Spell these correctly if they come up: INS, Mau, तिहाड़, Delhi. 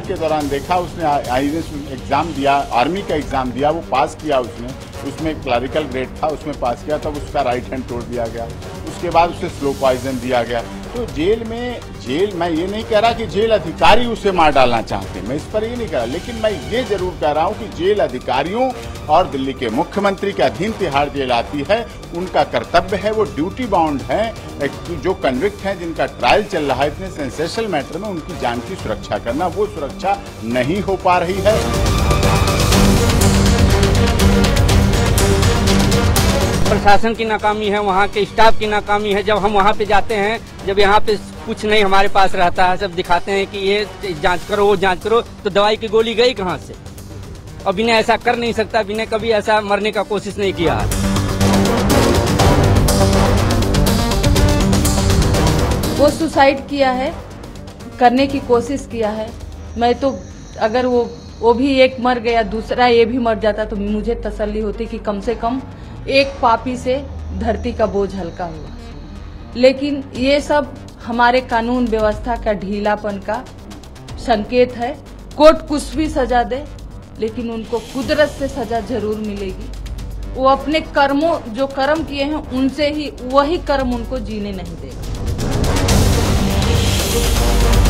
Trial के दौरान देखा, उसने INS एग्ज़ाम दिया, आर्मी का एग्ज़ाम दिया, वो पास किया, उसमें क्लरिकल ग्रेड था, उसमें पास किया, तब उसका राइट हैंड तोड़ दिया गया, उसके बाद उसे स्लो पॉइजन दिया गया। तो जेल में, जेल मैं ये नहीं कह रहा कि जेल अधिकारी उसे मार डालना चाहते, मैं इस पर ये नहीं कह रहा, लेकिन मैं ये जरूर कह रहा हूँ कि जेल अधिकारियों और दिल्ली के मुख्यमंत्री के अधीन तिहाड़ जेल आती है, उनका कर्तव्य है, वो ड्यूटी बाउंड हैं, जो कन्विक्ट हैं, जिनका ट्रायल चल रहा है इतने सेंसेशनल मैटर में, उनकी जान की सुरक्षा करना, वो सुरक्षा नहीं हो पा रही है। प्रशासन की नाकामी है, वहाँ के स्टाफ की नाकामी है। जब हम वहाँ पे जाते हैं, जब यहाँ पे कुछ नहीं हमारे पास रहता है, सब दिखाते हैं कि ये जांच करो, वो जांच करो, तो दवाई की गोली गई कहाँ से? और बिना ऐसा कर नहीं सकता, बिना कभी ऐसा मरने का कोशिश नहीं किया। वो सुसाइड किया है, करने की कोशिश किया है। मैं तो अगर वो भी एक मर गया, दूसरा ये भी मर जाता तो मुझे तसल्ली होती कि कम से कम एक पापी से धरती का बोझ हल्का हुआ। लेकिन ये सब हमारे कानून व्यवस्था का ढीलापन का संकेत है। कोर्ट कुछ भी सजा दे, लेकिन उनको कुदरत से सजा जरूर मिलेगी। वो अपने कर्मों, जो कर्म किए हैं, उनसे ही वही कर्म उनको जीने नहीं देगा।